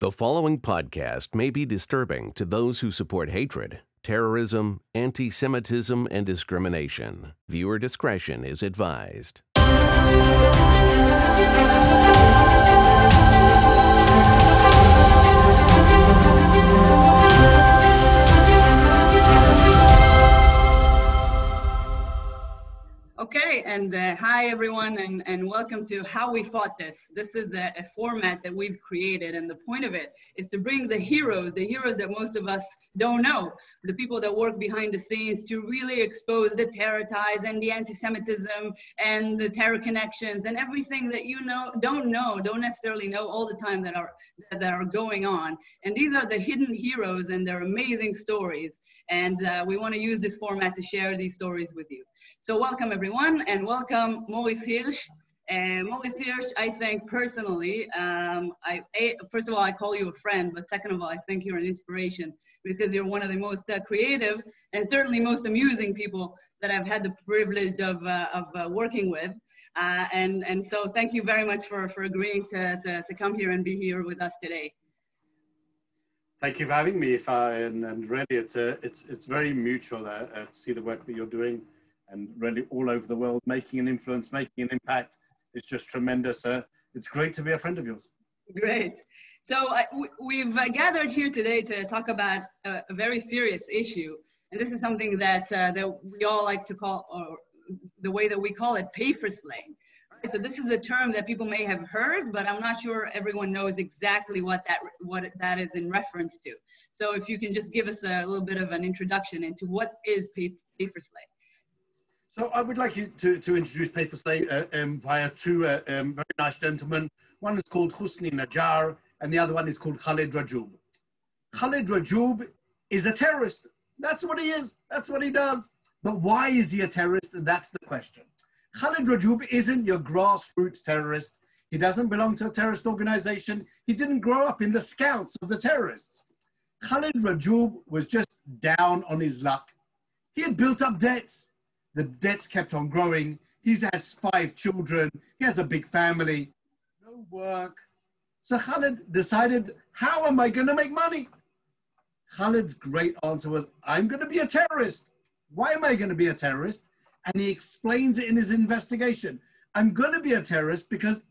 The following podcast may be disturbing to those who support hatred, terrorism, anti-Semitism, and discrimination. Viewer discretion is advised. Okay, and hi everyone, and welcome to How We Fought This. This is a format that we've created, and the point of it is to bring the heroes that most of us don't know, the people that work behind the scenes to really expose the terror ties and the anti-Semitism and the terror connections and everything that you know, don't necessarily know all the time that are going on. And these are the hidden heroes and their amazing stories. And we want to use this format to share these stories with you. So welcome everyone. And welcome Maurice Hirsch. Maurice Hirsch, I think personally, first of all, I call you a friend, but second of all, I think you're an inspiration because you're one of the most creative and certainly most amusing people that I've had the privilege of working with. And so thank you very much for agreeing to come here and be here with us today. Thank you for having me, Ifa, and really it's very mutual to see the work that you're doing. And really all over the world, making an influence, making an impact. It's just tremendous. It's great to be a friend of yours. Great. So we've gathered here today to talk about a very serious issue. And this is something that we all like to call, or the way that we call it, pay for slay. Right? So this is a term that people may have heard, but I'm not sure everyone knows exactly what that is in reference to. So if you can just give us a little bit of an introduction into what is pay for slay. So I would like you to introduce Pay For Slay via two very nice gentlemen. One is called Husni Najjar, and the other one is called Khaled Rajoub. Khaled Rajoub is a terrorist. That's what he is. That's what he does. But why is he a terrorist? That's the question. Khaled Rajoub isn't your grassroots terrorist. He doesn't belong to a terrorist organization. He didn't grow up in the scouts of the terrorists. Khaled Rajoub was just down on his luck. He had built up debts. The debts kept on growing. He has 5 children. He has a big family. No work. So Khaled decided, how am I going to make money? Khaled's great answer was, I'm going to be a terrorist. Why am I going to be a terrorist? And he explains it in his investigation. I'm going to be a terrorist because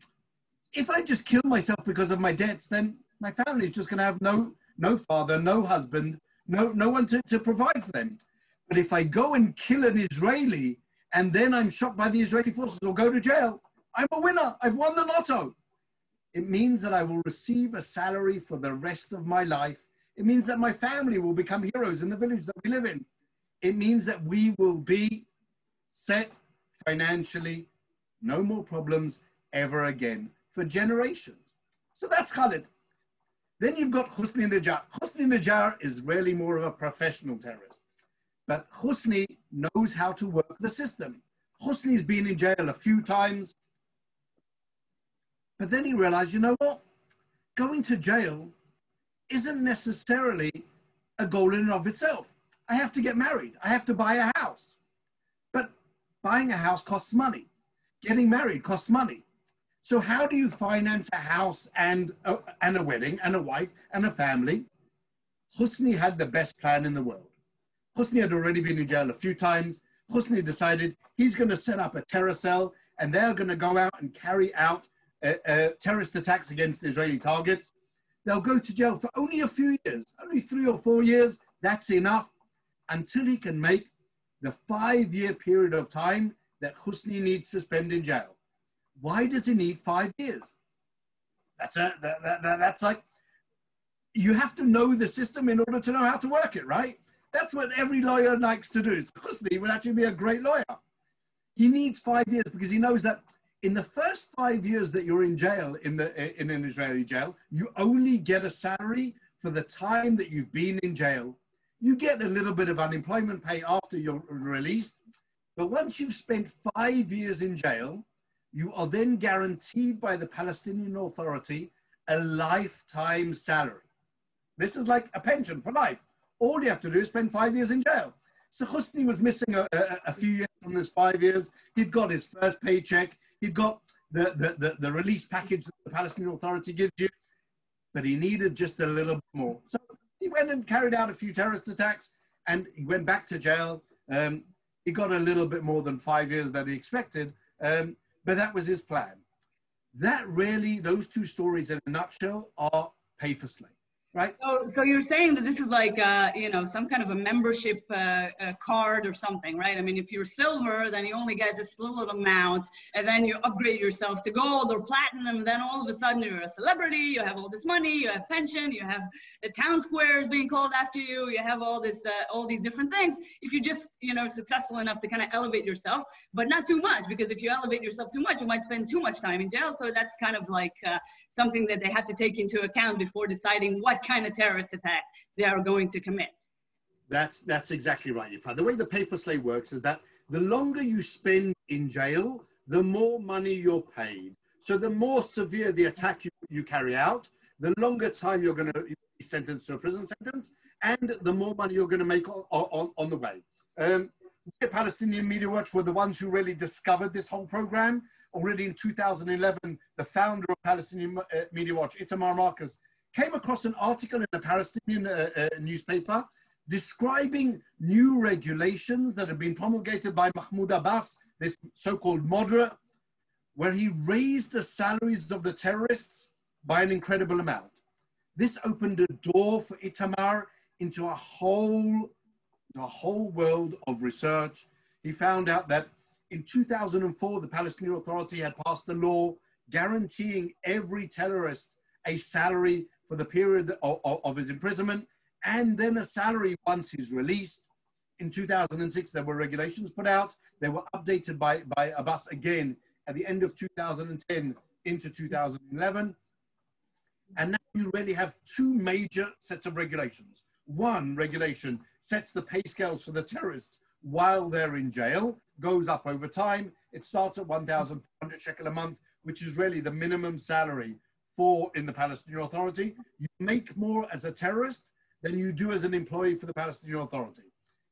if I just kill myself because of my debts, then my family is just going to have no father, no husband, no one to provide for them. But if I go and kill an Israeli and then I'm shot by the Israeli forces or go to jail, I'm a winner. I've won the lotto. It means that I will receive a salary for the rest of my life. It means that my family will become heroes in the village that we live in. It means that we will be set financially, no more problems ever again for generations. So that's Khaled. Then you've got Husni Najjar. Husni Najjar is really more of a professional terrorist. But Husni knows how to work the system. Husni's been in jail a few times. But then he realized, you know what? Going to jail isn't necessarily a goal in and of itself. I have to get married. I have to buy a house. But buying a house costs money. Getting married costs money. So how do you finance a house and a wedding and a wife and a family? Husni had the best plan in the world. Husni had already been in jail a few times. Husni decided he's going to set up a terror cell and they're going to go out and carry out terrorist attacks against Israeli targets. They'll go to jail for only a few years, only 3 or 4 years. That's enough until he can make the 5-year period of time that Husni needs to spend in jail. Why does he need 5 years? That's like, you have to know the system in order to know how to work it, right? That's what every lawyer likes to do. So Husni would actually be a great lawyer. He needs 5 years because he knows that in the first 5 years that you're in jail, in an Israeli jail, you only get a salary for the time that you've been in jail. You get a little bit of unemployment pay after you're released. But once you've spent 5 years in jail, you are then guaranteed by the Palestinian Authority a lifetime salary. This is like a pension for life. All you have to do is spend 5 years in jail. So Husni was missing a few years from his 5 years. He'd got his first paycheck. He'd got the release package that the Palestinian Authority gives you. but he needed just a little bit more. So he went and carried out a few terrorist attacks, and he went back to jail. He got a little bit more than 5 years than he expected, but that was his plan. That really, those two stories in a nutshell are Pay For Slay, right? So you're saying that this is like, you know, some kind of a membership card or something, right? I mean, if you're silver, then you only get this little amount, and then you upgrade yourself to gold or platinum, and then all of a sudden you're a celebrity, you have all this money, you have pension, you have the town squares being called after you, you have all this, all these different things. If you just, you know, successful enough to kind of elevate yourself, but not too much, because if you elevate yourself too much, you might spend too much time in jail. So that's kind of like something that they have to take into account before deciding what kind of terrorist attack they are going to commit. That's exactly right, Ifrah. The way the Pay For Slay works is that the longer you spend in jail, the more money you're paid. So the more severe the attack you carry out, the longer time you're going to be sentenced to a prison sentence, and the more money you're going to make on the way. The Palestinian Media Watch were the ones who really discovered this whole program. Already in 2011, the founder of Palestinian Media Watch, Itamar Marcus, came across an article in a Palestinian newspaper describing new regulations that had been promulgated by Mahmoud Abbas, this so-called moderate, where he raised the salaries of the terrorists by an incredible amount. This opened a door for Itamar into a whole world of research. He found out that in 2004, the Palestinian Authority had passed a law guaranteeing every terrorist a salary for the period of his imprisonment, and then a salary once he's released. In 2006, there were regulations put out. They were updated by Abbas again at the end of 2010 into 2011. And now you really have two major sets of regulations. One regulation sets the pay scales for the terrorists while they're in jail, goes up over time. It starts at 1,400 shekel a month, which is really the minimum salary for in the Palestinian Authority. You make more as a terrorist than you do as an employee for the Palestinian Authority.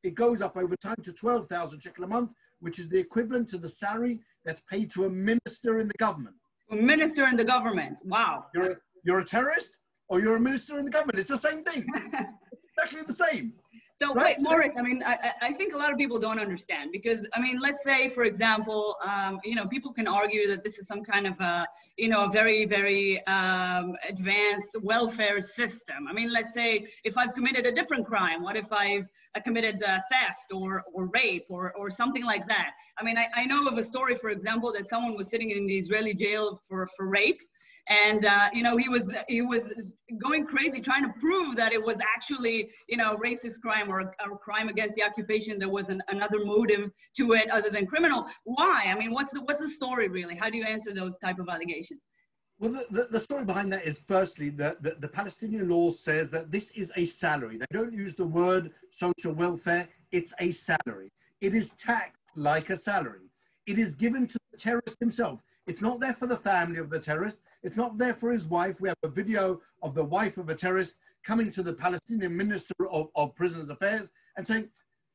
It goes up over time to 12,000 shekel a month, which is the equivalent to the salary that's paid to a minister in the government. A minister in the government, wow. You're a terrorist or you're a minister in the government. It's the same thing, exactly the same. So right. Wait, Maurice, I mean, I think a lot of people don't understand because, I mean, let's say, for example, you know, people can argue that this is some kind of, you know, a very, very advanced welfare system. I mean, let's say if I've committed a different crime, what if I've committed theft or rape or something like that? I mean, I know of a story, for example, that someone was sitting in the Israeli jail for rape. And, you know, he was going crazy trying to prove that it was actually, you know, racist crime or crime against the occupation. There was another motive to it other than criminal. Why? I mean, what's the story really? How do you answer those type of allegations? Well, the story behind that is firstly, the Palestinian law says that this is a salary. They don't use the word social welfare. It's a salary. It is taxed like a salary. It is given to the terrorist himself. It's not there for the family of the terrorist. It's not there for his wife. We have a video of the wife of a terrorist coming to the Palestinian Minister of Prisons Affairs and saying,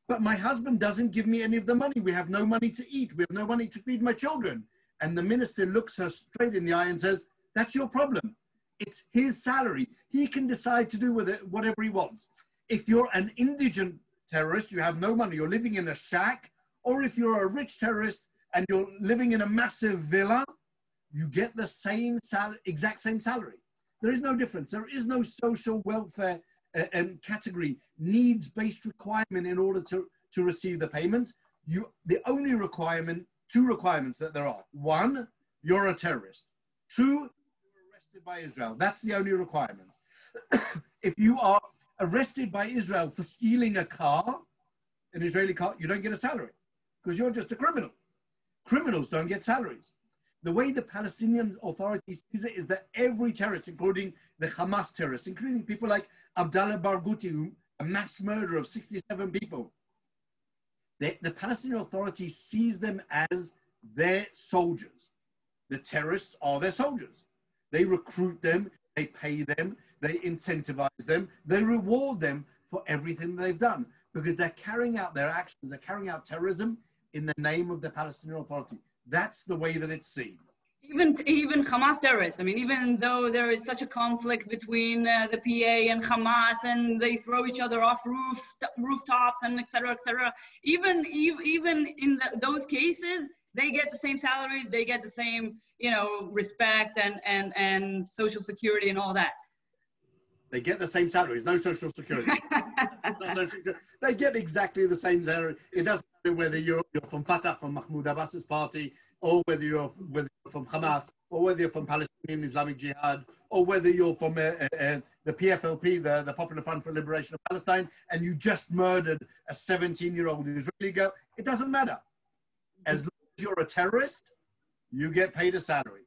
but my husband doesn't give me any of the money. We have no money to eat. We have no money to feed my children. And the minister looks her straight in the eye and says, that's your problem. It's his salary. He can decide to do with it whatever he wants. If you're an indigent terrorist, you have no money, you're living in a shack, or if you're a rich terrorist, and you're living in a massive villa, you get the same exact same salary. There is no difference. There is no social welfare category, needs-based requirement in order to receive the payments. The only requirement, two requirements that there are. One, you're a terrorist. Two, you're arrested by Israel. That's the only requirements. If you are arrested by Israel for stealing a car, an Israeli car, you don't get a salary because you're just a criminal. Criminals don't get salaries. The way the Palestinian Authority sees it is that every terrorist, including the Hamas terrorists, including people like Abdallah Barghouti, a mass murderer of 67 people, the Palestinian Authority sees them as their soldiers. The terrorists are their soldiers. They recruit them, they pay them, they incentivize them, they reward them for everything they've done because they're carrying out their actions, they're carrying out terrorism in the name of the Palestinian Authority. That's the way that it's seen. Even Hamas terrorists. I mean, even though there is such a conflict between the PA and Hamas, and they throw each other off rooftops, and etc. Even in those cases, they get the same salaries, they get the same, respect and social security and all that. They get the same salaries, no social security. They get exactly the same salary. It doesn't matter whether you're from Fatah, from Mahmoud Abbas's party, or whether you're from Hamas, or whether you're from Palestinian Islamic Jihad, or whether you're from the PFLP, the Popular Front for Liberation of Palestine, and you just murdered a 17-year-old Israeli girl. It doesn't matter. As long as you're a terrorist, you get paid a salary.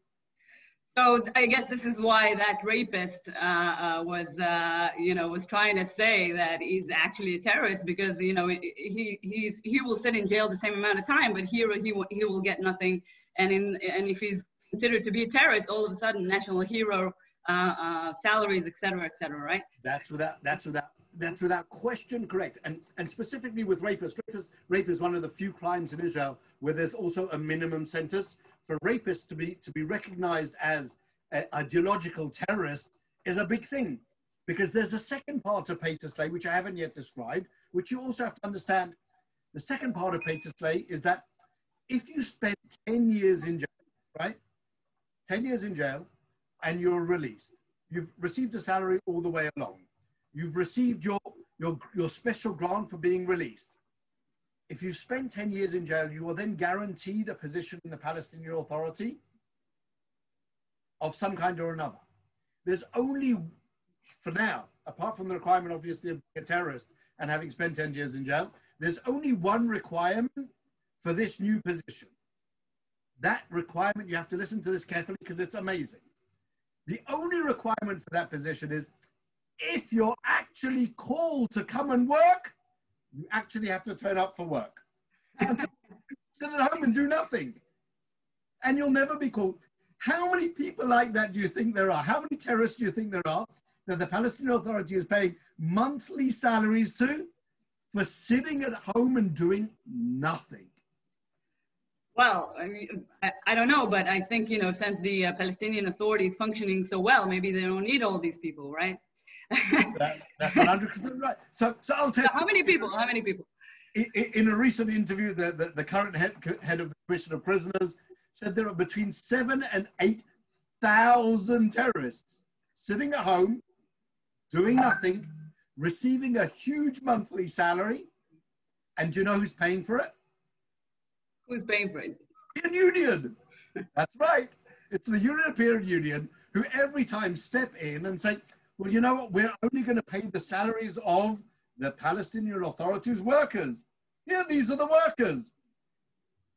So I guess this is why that rapist was trying to say that he's actually a terrorist, because he will sit in jail the same amount of time, but here he will get nothing. And if he's considered to be a terrorist, all of a sudden national hero salaries, etc. Right? That's without question correct. And specifically with rapists, rape is one of the few crimes in Israel where there's also a minimum sentence. For rapists to be recognized as ideological terrorists is a big thing, because there's a second part of Pay to Slay, which I haven't yet described, which you also have to understand. The second part of Pay to Slay is that if you spend 10 years in jail, right? 10 years in jail, and you're released, you've received a salary all the way along. You've received your special grant for being released. If you spend 10 years in jail, you are then guaranteed a position in the Palestinian Authority of some kind or another. There's only, for now, apart from the requirement, obviously, of being a terrorist and having spent 10 years in jail, there's only one requirement for this new position. That requirement, you have to listen to this carefully because it's amazing. The only requirement for that position is if you're actually called to come and work, you actually have to turn up for work. Until you sit at home and do nothing. And you'll never be called. How many people like that do you think there are? How many terrorists do you think there are that the Palestinian Authority is paying monthly salaries to for sitting at home and doing nothing? Well, I mean, I don't know, but I think, since the Palestinian Authority is functioning so well, maybe they don't need all these people, right? That's 100% right. So I'll tell you. How many people? How many people? In a recent interview, the current head of the Commission of Prisoners said there are between 7,000 and 8,000 terrorists sitting at home, doing nothing, receiving a huge monthly salary, and do you know who's paying for it? Who's paying for it? The Union. That's right. It's the European Union who every time step in and say, well, you know what? We're only going to pay the salaries of the Palestinian Authority's workers. Yeah, these are the workers.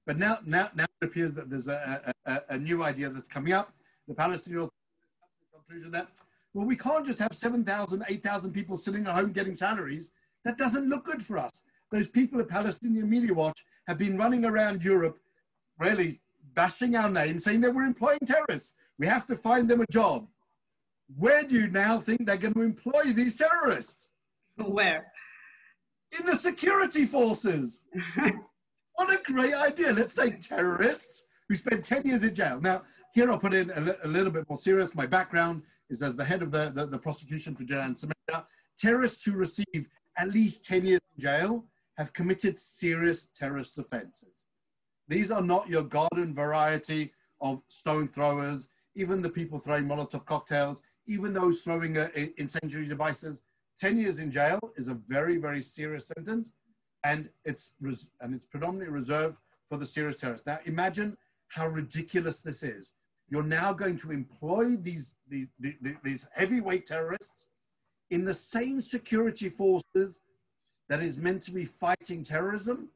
But now it appears that there's a new idea that's coming up. The Palestinian Authority comes to the conclusion that, well, we can't just have 7,000, 8,000 people sitting at home getting salaries. That doesn't look good for us. Those people at Palestinian Media Watch have been running around Europe, really bashing our name, saying that we're employing terrorists. We have to find them a job. Where do you now think they're going to employ these terrorists? Where? In the security forces. What a great idea. Let's take terrorists who spent 10 years in jail. Now, here I'll put in a little bit more serious. My background is as the head of the prosecution for Judea and Samaria. Terrorists who receive at least 10 years in jail have committed serious terrorist offenses. These are not your garden variety of stone throwers, even the people throwing Molotov cocktails, even those throwing incendiary devices. 10 years in jail is a very, very serious sentence, and it's predominantly reserved for the serious terrorists. Now imagine how ridiculous this is. You're now going to employ these heavyweight terrorists in the same security forces that is meant to be fighting terrorism.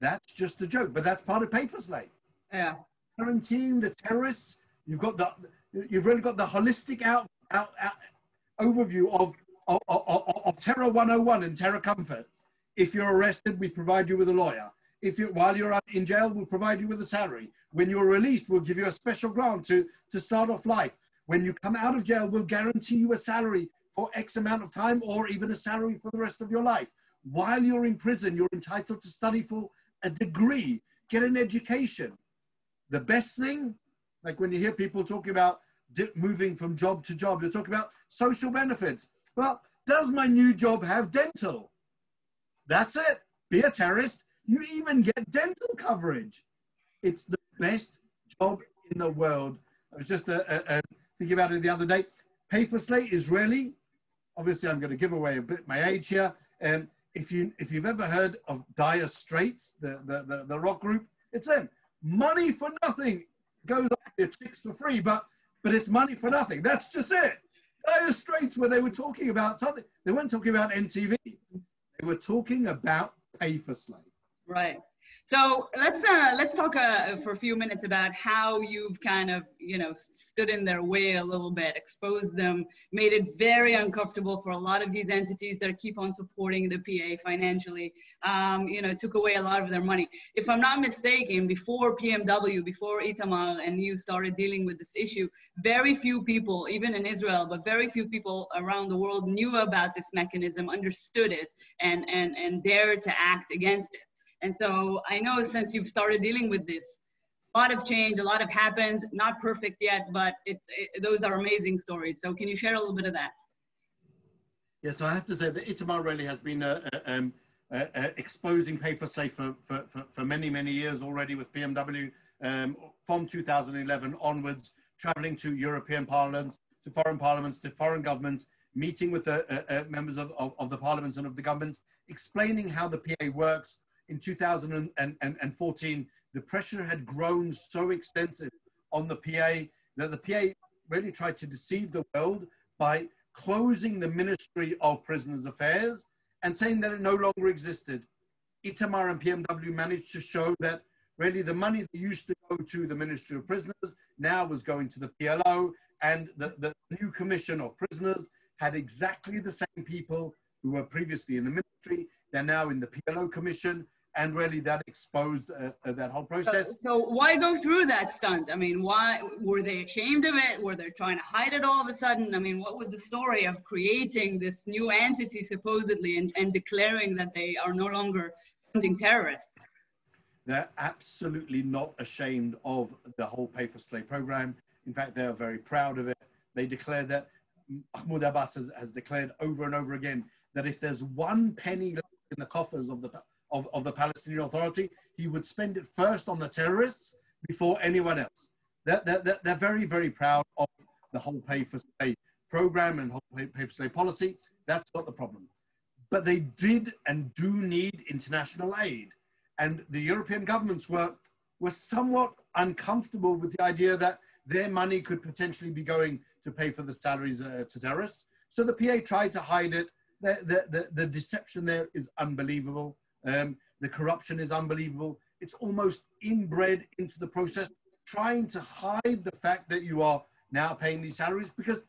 That's just a joke, but that's part of Pay For Slay. Yeah. Guaranteeing the terrorists, you've really got the holistic out overview of Terror 101 and Terror Comfort. If you're arrested, we provide you with a lawyer. While you're in jail, we'll provide you with a salary. When you're released, we'll give you a special grant to start off life. When you come out of jail, we'll guarantee you a salary for X amount of time, or even a salary for the rest of your life. While you're in prison, you're entitled to study for a degree, get an education. The best thing, Like when you hear people talking about moving from job to job, you're talking about social benefits. Well, does my new job have dental? That's it. Be a terrorist. You even get dental coverage. It's the best job in the world. I was just thinking about it the other day. Pay for Slay, Israeli. Obviously, I'm going to give away a bit my age here. If you've ever heard of Dire Straits, the rock group, it's them. Money for nothing goes up your chicks for free, but it's money for nothing. That's just it. Dire Straits, where they were talking about something. They weren't talking about MTV. They were talking about Pay for Slay. Right. So let's talk for a few minutes about how you've kind of, you know, stood in their way a little bit, exposed them, made it very uncomfortable for a lot of these entities that keep on supporting the PA financially, you know, took away a lot of their money. If I'm not mistaken, before PMW, before Itamar and you started dealing with this issue, very few people, even in Israel, but very few people around the world knew about this mechanism, understood it, and dared to act against it. And so I know since you've started dealing with this, a lot of change, a lot have happened, not perfect yet, but those are amazing stories. So can you share a little bit of that? Yeah, so I have to say that Itamar really has been exposing Pay for Slay for many, many years already with PMW, from 2011 onwards, traveling to European parliaments, to foreign parliaments, to foreign governments, meeting with the members of the parliaments and of the governments, explaining how the PA works. In 2014, the pressure had grown so extensive on the PA that the PA really tried to deceive the world by closing the Ministry of Prisoners Affairs and saying that it no longer existed. Itamar and PMW managed to show that really the money that used to go to the Ministry of Prisoners now was going to the PLO, and the new Commission of Prisoners had exactly the same people who were previously in the ministry. They're now in the PLO Commission, and really that exposed that whole process. So why go through that stunt? I mean, why were they ashamed of it? Were they trying to hide it all of a sudden? I mean, what was the story of creating this new entity supposedly and declaring that they are no longer funding terrorists? They're absolutely not ashamed of the whole Pay for Slay program. In fact, they are very proud of it. They declare that Mahmoud Abbas has declared over and over again that if there's one penny left in the coffers of the Palestinian Authority, he would spend it first on the terrorists before anyone else. They're very, very proud of the whole Pay for Slay program and whole Pay for Slay policy. That's not the problem. But they did and do need international aid. And the European governments were somewhat uncomfortable with the idea that their money could potentially be going to pay for the salaries to terrorists. So the PA tried to hide it. The deception there is unbelievable. The corruption is unbelievable. It's almost inbred into the process, trying to hide the fact that you are now paying these salaries, because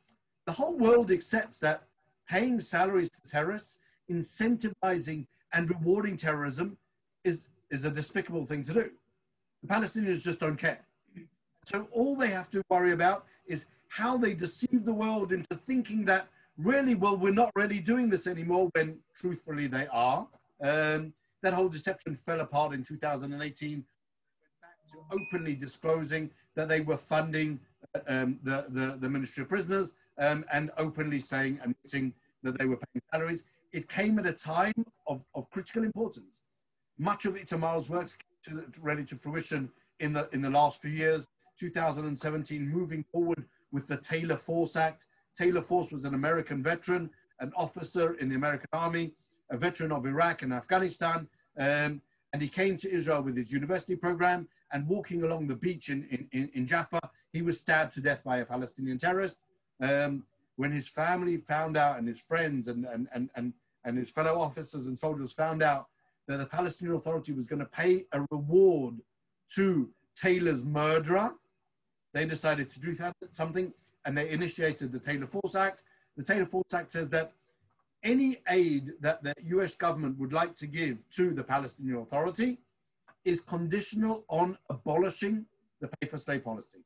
the whole world accepts that paying salaries to terrorists, incentivizing and rewarding terrorism is a despicable thing to do. The Palestinians just don't care. So all they have to worry about is how they deceive the world into thinking that really, well, we're not really doing this anymore, when truthfully they are. That whole deception fell apart in 2018, back to openly disclosing that they were funding the Ministry of Prisoners, and openly saying and admitting that they were paying salaries. It came at a time of critical importance. Much of Itamar's works came really to fruition in the last few years, 2017, moving forward with the Taylor Force Act. Taylor Force was an American veteran, an officer in the American Army, a veteran of Iraq and Afghanistan, and he came to Israel with his university program, and walking along the beach in Jaffa, he was stabbed to death by a Palestinian terrorist. When his family found out, and his friends and his fellow officers and soldiers found out that the Palestinian Authority was going to pay a reward to Taylor's murderer, they decided to do something. And they initiated the Taylor Force Act. The Taylor Force Act says that any aid that the US government would like to give to the Palestinian Authority is conditional on abolishing the Pay for Slay policy.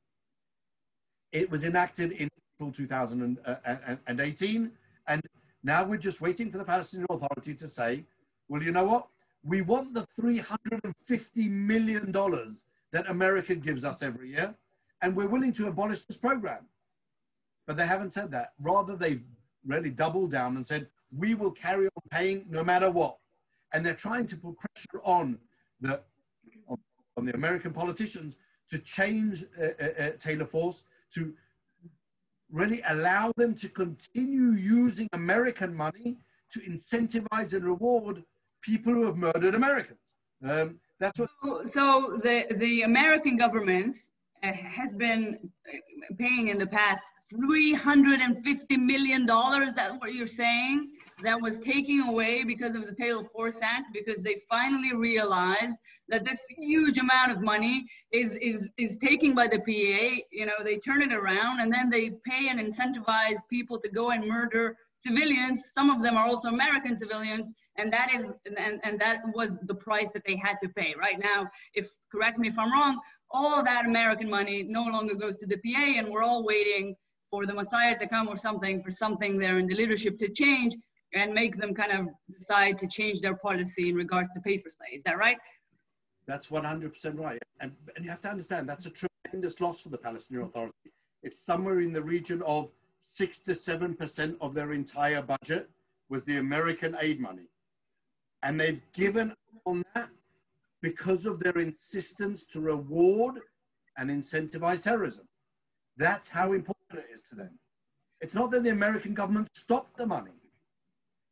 It was enacted in April 2018, and now we're just waiting for the Palestinian Authority to say, well, you know what? We want the $350 million that America gives us every year, and we're willing to abolish this program. But they haven't said that. Rather, they've really doubled down and said, we will carry on paying no matter what. And they're trying to put pressure on the American politicians to change Taylor Force, to really allow them to continue using American money to incentivize and reward people who have murdered Americans. That's what. So the American government has been paying in the past $350 million, that's what you're saying, that was taken away because of the Taylor Force Act, because they finally realized that this huge amount of money is taken by the PA. You know, they turn it around and then they pay and incentivize people to go and murder civilians. Some of them are also American civilians, and that is and that was the price that they had to pay. Right now, if correct me if I'm wrong, all of that American money no longer goes to the PA, and we're all waiting for the Messiah to come or something, for something there in the leadership to change and make them kind of decide to change their policy in regards to pay for slay. Is that right? That's 100% right. And you have to understand, that's a tremendous loss for the Palestinian Authority. It's somewhere in the region of 6 to 7% of their entire budget was the American aid money. And they've given up on that because of their insistence to reward and incentivize terrorism. That's how important it is to them. It's not that the American government stopped the money.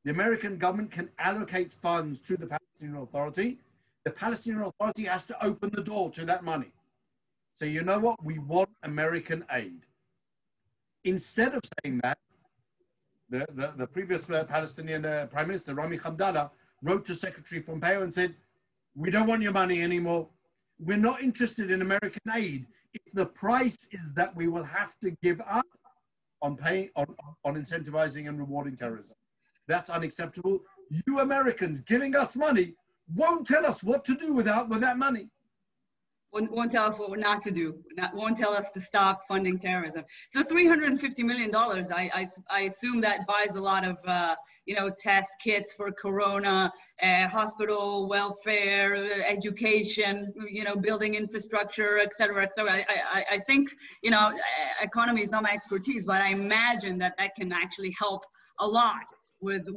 The American government can allocate funds to the Palestinian Authority. The Palestinian Authority has to open the door to that money. So you know what? We want American aid. Instead of saying that, the previous Palestinian Prime Minister, Rami Hamdallah, wrote to Secretary Pompeo and said, we don't want your money anymore. We're not interested in American aid if the price is that we will have to give up on paying, on incentivizing and rewarding terrorism. That's unacceptable. You Americans giving us money won't tell us what to do with that money. Won't tell us what we're not to do. Won't tell us to stop funding terrorism. So $350 million, I assume that buys a lot of, you know, test kits for Corona, hospital, welfare, education, you know, building infrastructure, et cetera, et cetera. I think, you know, economy is not my expertise, but I imagine that that can actually help a lot with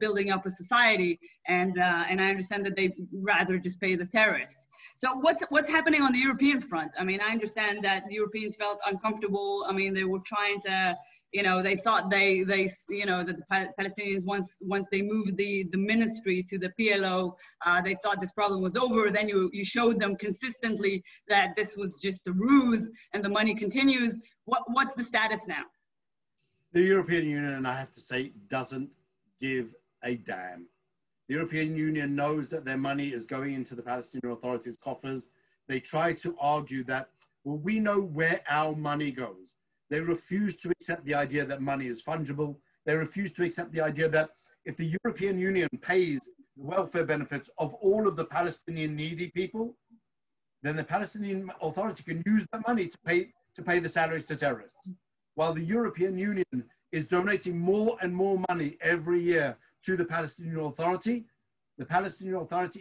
building up a society, and I understand that they'd rather just pay the terrorists. So what's happening on the European front? I mean, I understand that the Europeans felt uncomfortable. I mean, they were trying to, you know, they thought they you know, that the Palestinians once they moved the ministry to the PLO, they thought this problem was over. Then you showed them consistently that this was just a ruse, and the money continues. What's the status now? The European Union, I have to say, doesn't give a damn. The European Union knows that their money is going into the Palestinian Authority's coffers. They try to argue that, well, we know where our money goes. They refuse to accept the idea that money is fungible. They refuse to accept the idea that if the European Union pays the welfare benefits of all of the Palestinian needy people, then the Palestinian Authority can use that money to pay the salaries to terrorists. While the European Union is donating more and more money every year to the Palestinian Authority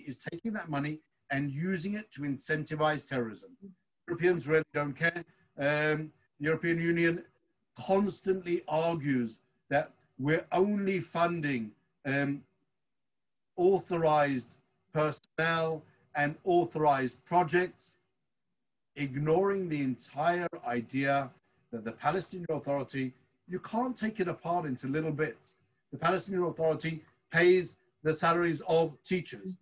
is taking that money and using it to incentivize terrorism. Europeans really don't care. The European Union constantly argues that we're only funding authorized personnel and authorized projects, ignoring the entire idea that the Palestinian Authority, you can't take it apart into little bits. The Palestinian Authority pays the salaries of teachers.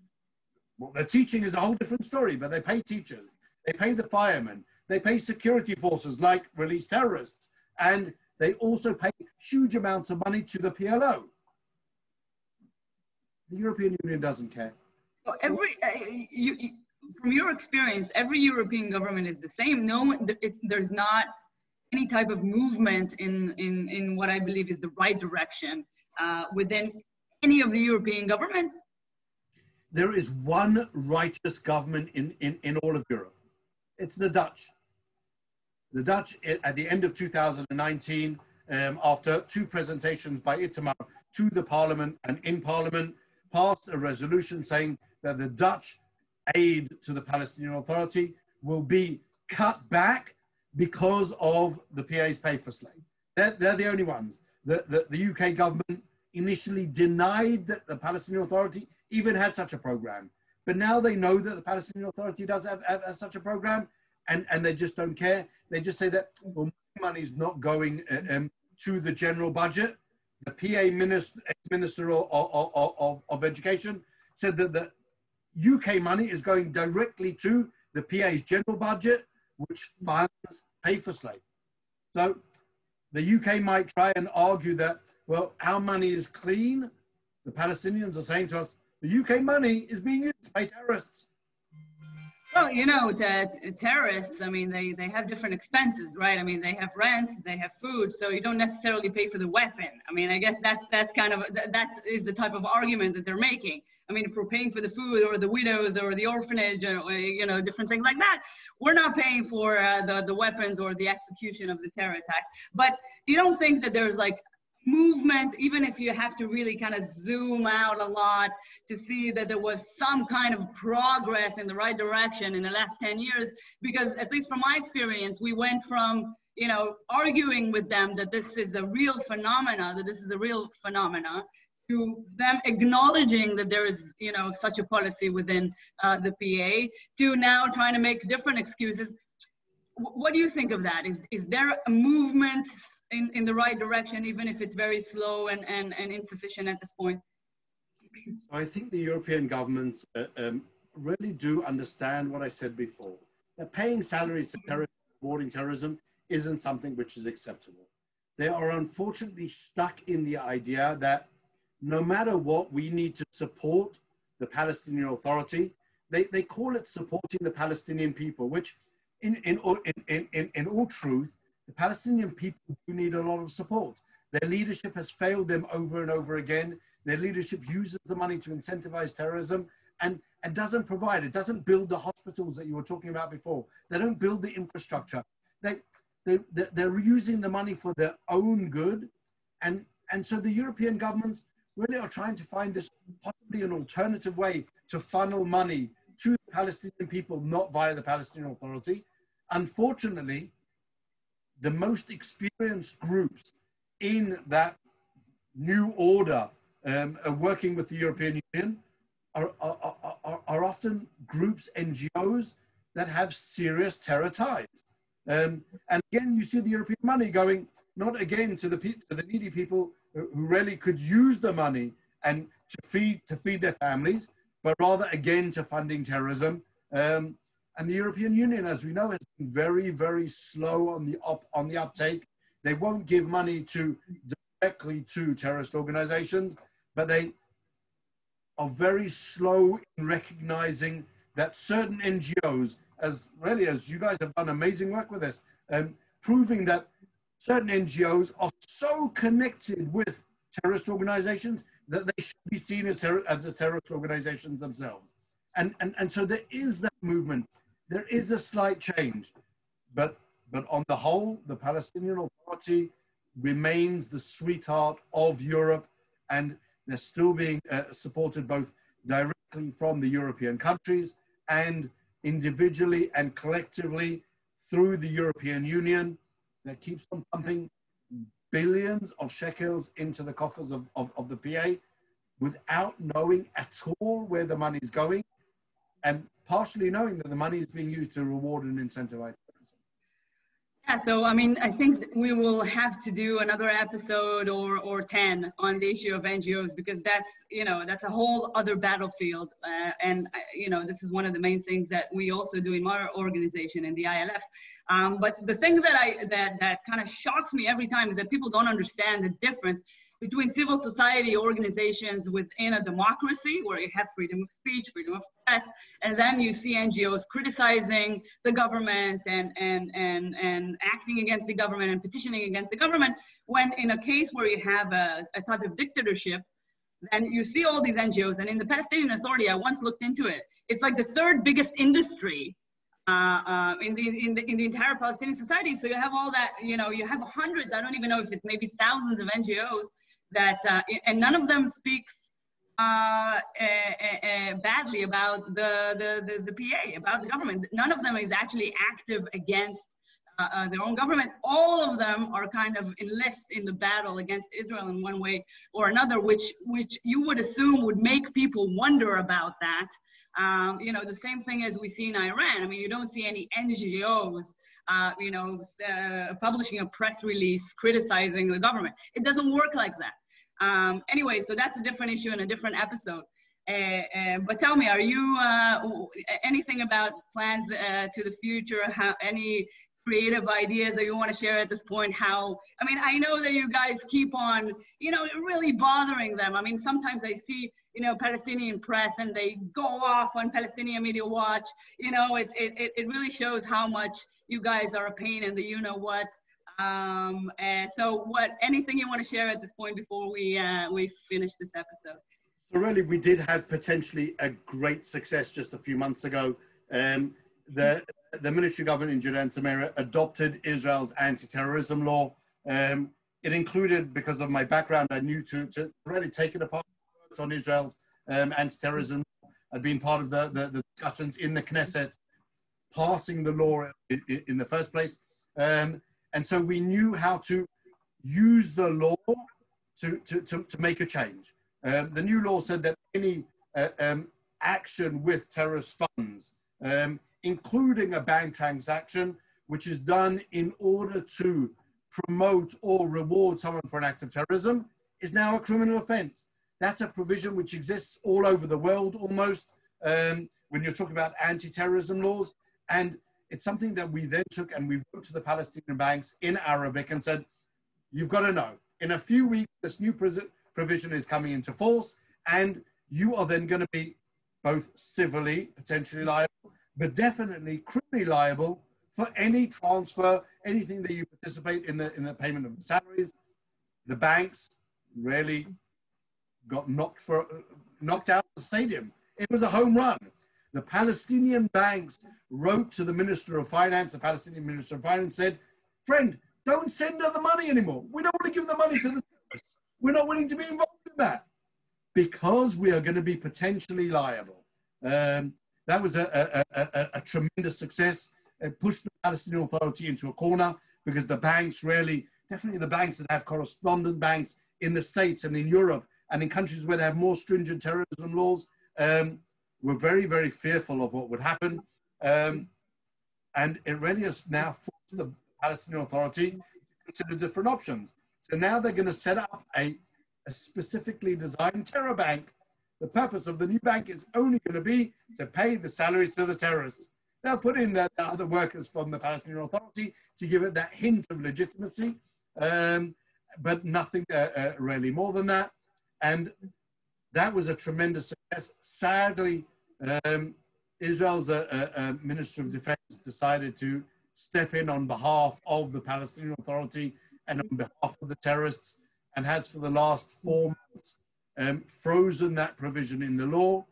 Well, the teaching is a whole different story, but they pay teachers. They pay the firemen. They pay security forces like released terrorists. And they also pay huge amounts of money to the PLO. The European Union doesn't care. Well, from your experience, every European government is the same. No, there's not any type of movement in what I believe is the right direction within any of the European governments? There is one righteous government in all of Europe. It's the Dutch. The Dutch, at the end of 2019, after two presentations by Itamar to the Parliament and in Parliament, passed a resolution saying that the Dutch aid to the Palestinian Authority will be cut back because of the PA's Pay For Slay. They're the only ones. The UK government initially denied that the Palestinian Authority even had such a program. But now they know that the Palestinian Authority does have such a program, and they just don't care. They just say that, well, money's not going to the general budget. The PA minister, ex-minister of Education, said that the UK money is going directly to the PA's general budget, which funds Pay For Slay. So the UK might try and argue that, well, our money is clean. The Palestinians are saying to us, the UK money is being used by terrorists. Well, you know, terrorists, I mean, they have different expenses, right? I mean, they have rent, they have food, so you don't necessarily pay for the weapon. I mean, I guess that's kind of, that is the type of argument that they're making. I mean, if we're paying for the food or the widows or the orphanage, or, you know, different things like that, we're not paying for the weapons or the execution of the terror attacks. But you don't think that there's like movement, even if you have to really kind of zoom out a lot to see that there was some kind of progress in the right direction in the last 10 years, because at least from my experience, we went from, you know, arguing with them that this is a real phenomena, to them acknowledging that there is, you know, such a policy within the PA, to now trying to make different excuses. What do you think of that? Is there a movement in the right direction, even if it's very slow and insufficient at this point? I think the European governments really do understand what I said before. That paying salaries to terrorists, supporting terrorism, isn't something which is acceptable. They are unfortunately stuck in the idea that no matter what, we need to support the Palestinian Authority. They call it supporting the Palestinian people, which in all truth, the Palestinian people do need a lot of support. Their leadership has failed them over and over again. Their leadership uses the money to incentivize terrorism and doesn't provide. It doesn't build the hospitals that you were talking about before. They don't build the infrastructure. They're using the money for their own good. And so the European governments really are trying to find this possibly an alternative way to funnel money to the Palestinian people, not via the Palestinian Authority. Unfortunately, the most experienced groups in that new order working with the European Union are often groups, NGOs, that have serious terror ties. And again, you see the European money going, not again to the needy people who really could use the money and to feed their families, but rather again to funding terrorism. And the European Union, as we know, has been very, very slow on the uptake. They won't give money directly to terrorist organizations, but they are very slow in recognizing that certain NGOs, as you guys have done amazing work with this, proving that certain NGOs are so connected with terrorist organizations that they should be seen as terrorist organizations themselves. And so there is that movement. There is a slight change, but on the whole, the Palestinian Authority remains the sweetheart of Europe, and they're still being supported both directly from the European countries and individually and collectively through the European Union that keeps on pumping billions of shekels into the coffers of the PA without knowing at all where the money's going, and partially knowing that the money is being used to reward and incentivize. Yeah, so I mean, I think we will have to do another episode or 10 on the issue of NGOs, because that's, you know, that's a whole other battlefield. And, you know, this is one of the main things that we also do in our organization, in the ILF. But the thing that kind of shocks me every time is that people don't understand the difference between civil society organizations within a democracy where you have freedom of speech, freedom of press, and then you see NGOs criticizing the government and acting against the government and petitioning against the government, when in a case where you have a type of dictatorship, and you see all these NGOs, and in the Palestinian Authority, I once looked into it, it's like the third biggest industry in the entire Palestinian society. So you have all that, you know, you have hundreds, I don't even know if it's maybe thousands of NGOs, and none of them speaks badly about the PA, about the government. None of them is actually active against their own government, all of them are kind of enlist in the battle against Israel in one way or another, which you would assume would make people wonder about that. You know, the same thing as we see in Iran. I mean, you don't see any NGOs, you know, publishing a press release criticizing the government. It doesn't work like that. Anyway, so that's a different issue in a different episode. But tell me, are you anything about plans to the future? How, any creative ideas that you want to share at this point? How, I mean, I know that you guys keep on, you know, really bothering them. I mean, sometimes I see, you know, Palestinian press and they go off on Palestinian Media Watch. You know, it really shows how much you guys are a pain in the you-know-what. So what, anything you want to share at this point before we finish this episode? So really, we did have potentially a great success just a few months ago. The military government in Judea and Samaria adopted Israel's anti-terrorism law. It included, because of my background, I knew to really take it apart on Israel's anti-terrorism. I'd been part of the discussions in the Knesset, passing the law in the first place. And so we knew how to use the law to make a change. The new law said that any action with terrorist funds, including a bank transaction, which is done in order to promote or reward someone for an act of terrorism, is now a criminal offense. That's a provision which exists all over the world almost, when you're talking about anti-terrorism laws. And it's something that we then took and we wrote to the Palestinian banks in Arabic and said, you've got to know, in a few weeks, this new provision is coming into force, and you are then going to be both civilly, potentially liable, but definitely criminally liable for any transfer, anything that you participate in the payment of the salaries. The banks really got knocked out of the stadium. It was a home run. The Palestinian banks wrote to the Minister of Finance. The Palestinian Minister of Finance said, friend, don't send her the money anymore. We don't want to give the money to the terrorists. We're not willing to be involved in that because we are going to be potentially liable. That was a tremendous success. It pushed the Palestinian Authority into a corner because the banks really, definitely the banks that have correspondent banks in the States and in Europe and in countries where they have more stringent terrorism laws, were very, very fearful of what would happen. And it really has now forced the Palestinian Authority to consider different options. So now they're going to set up a specifically designed terror bank. The purpose of the new bank is only going to be to pay the salaries to the terrorists. They'll put in the other workers from the Palestinian Authority to give it that hint of legitimacy, but nothing really more than that. And that was a tremendous success. Sadly, Israel's Minister of Defense decided to step in on behalf of the Palestinian Authority and on behalf of the terrorists, and has for the last 4 months frozen that provision in the law.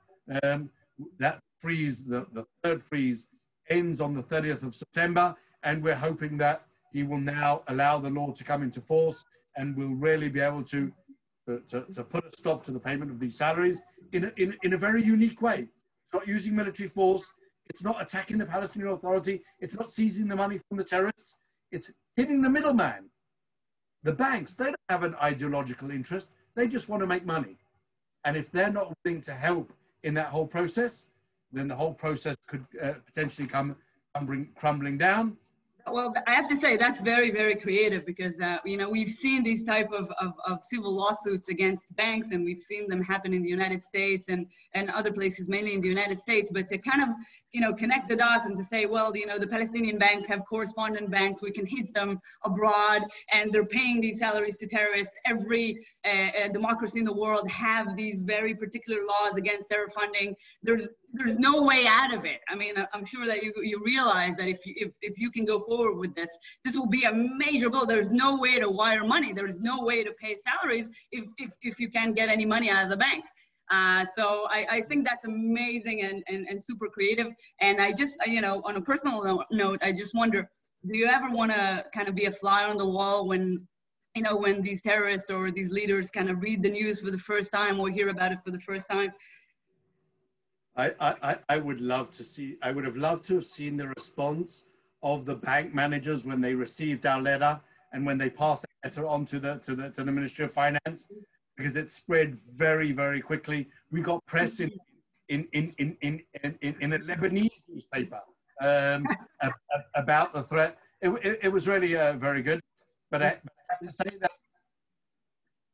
That freeze, the third freeze, ends on the 30th of September, and we're hoping that he will now allow the law to come into force and will really be able to put a stop to the payment of these salaries in a very unique way. It's not using military force, it's not attacking the Palestinian Authority, it's not seizing the money from the terrorists, it's hitting the middleman. The banks, they don't have an ideological interest. They just want to make money. And if they're not willing to help in that whole process, then the whole process could potentially come crumbling down. Well, I have to say that's very, very creative because, you know, we've seen these type of civil lawsuits against banks, and we've seen them happen in the United States and other places, mainly in the United States. But to kind of, you know, connect the dots and to say, well, you know, the Palestinian banks have correspondent banks. We can hit them abroad, and they're paying these salaries to terrorists. Every democracy in the world have these very particular laws against terror funding. There's no way out of it. I mean, I'm sure that you realize that if you can go forward with this, this will be a major blow. There's no way to wire money. There's no way to pay salaries if you can't get any money out of the bank. So I think that's amazing and super creative. And I just, you know, on a personal note, I just wonder, do you ever want to kind of be a fly on the wall when, you know, when these terrorists or these leaders kind of read the news for the first time or hear about it for the first time? I would love to see, I would have loved to have seen the response of the bank managers when they received our letter and when they passed that letter on to the Ministry of Finance, because it spread very, very quickly. We got press in a Lebanese newspaper about the threat. It was really very good. But I have to say that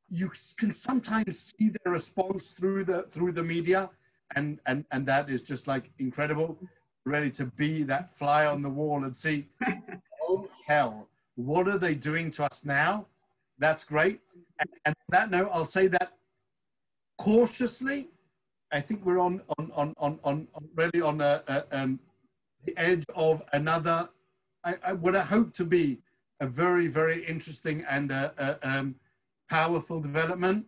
you can sometimes see the response through the media, and that is just like incredible. Really, to be that fly on the wall and see, oh hell, what are they doing to us now? That's great. And on that note, I'll say that cautiously, I think we're on the edge of another. What I hope to be a very, very interesting and powerful development,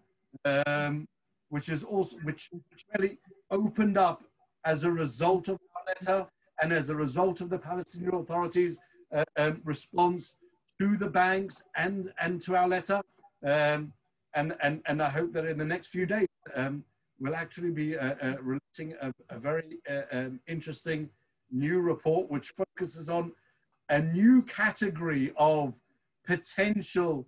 which really opened up as a result of our letter and as a result of the Palestinian Authority's response to the banks and to our letter. And I hope that in the next few days, we'll actually be releasing a very interesting new report, which focuses on a new category of potential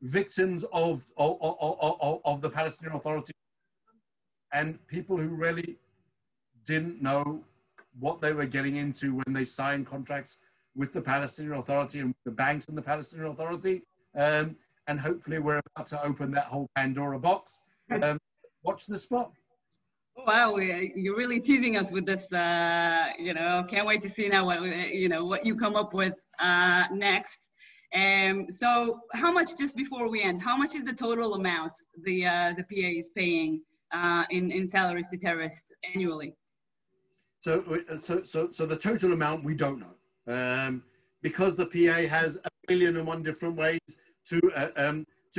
victims of the Palestinian Authority and people who really didn't know what they were getting into when they signed contracts with the Palestinian Authority and the banks and the Palestinian Authority. And hopefully we're about to open that whole Pandora box. Watch this spot. Wow, you're really teasing us with this, you know, can't wait to see now what, you know, what you come up with next. So how much, just before we end, how much is the total amount the PA is paying in salaries to terrorists annually? So the total amount, we don't know. Because the PA has 1,000,001 different ways to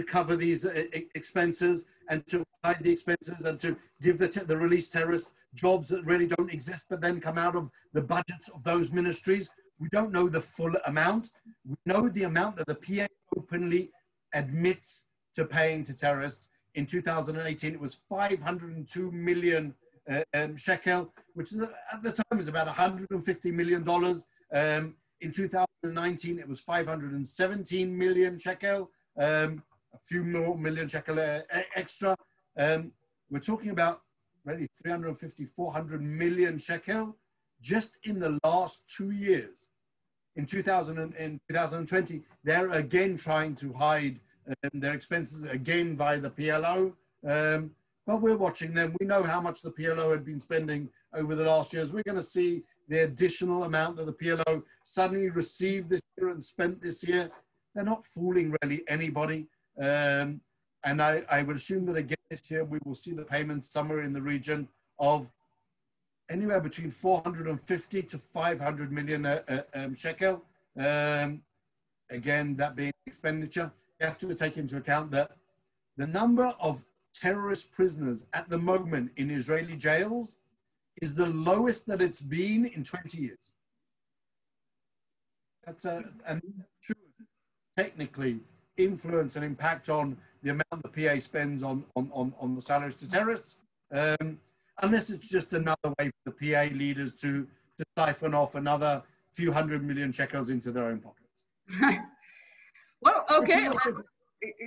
cover these expenses and to hide the expenses and to give the released terrorists jobs that really don't exist but then come out of the budgets of those ministries. We don't know the full amount. We know the amount that the PA openly admits to paying to terrorists. In 2018, it was 502 million shekel, which at the time was about $150 million. In 2019, it was 517 million shekel. A few more million shekel extra. We're talking about really 350, 400 million shekel just in the last 2 years. In 2020, they're again trying to hide their expenses again via the PLO. But we're watching them. We know how much the PLO had been spending over the last years. We're going to see the additional amount that the PLO suddenly received this year and spent this year. They're not fooling really anybody. And I would assume that again this year we will see the payments somewhere in the region of anywhere between 450 to 500 million shekel. Again, that being expenditure, you have to take into account that the number of terrorist prisoners at the moment in Israeli jails is the lowest that it's been in 20 years. That's and true, technically, influence and impact on the amount the PA spends on the salaries to terrorists, unless it's just another way for the PA leaders to siphon off another few hundred million shekels into their own pockets. Well, okay.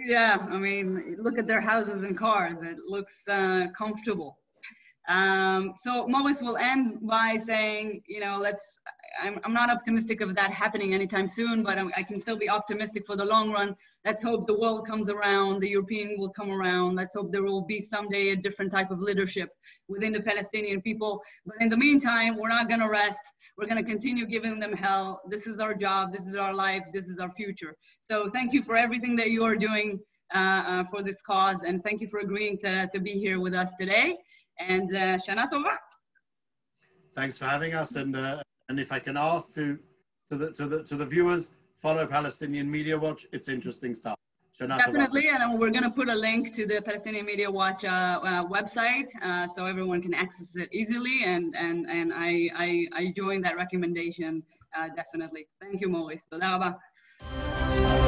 Yeah, I mean, look at their houses and cars. It looks comfortable. So Maurice, will end by saying, you know, I'm not optimistic of that happening anytime soon, but I can still be optimistic for the long run. Let's hope the world comes around, the European will come around. Let's hope there will be someday a different type of leadership within the Palestinian people. But in the meantime, we're not going to rest. We're going to continue giving them hell. This is our job. This is our lives. This is our future. So thank you for everything that you are doing for this cause. And thank you for agreeing to be here with us today. And Shana Tova. Thanks for having us, and if I can ask to the viewers, follow Palestinian Media Watch. It's interesting stuff. Shana Definitely, Tova. And we're going to put a link to the Palestinian Media Watch website so everyone can access it easily. And I join that recommendation definitely. Thank you, Maurice. Toda Rabba.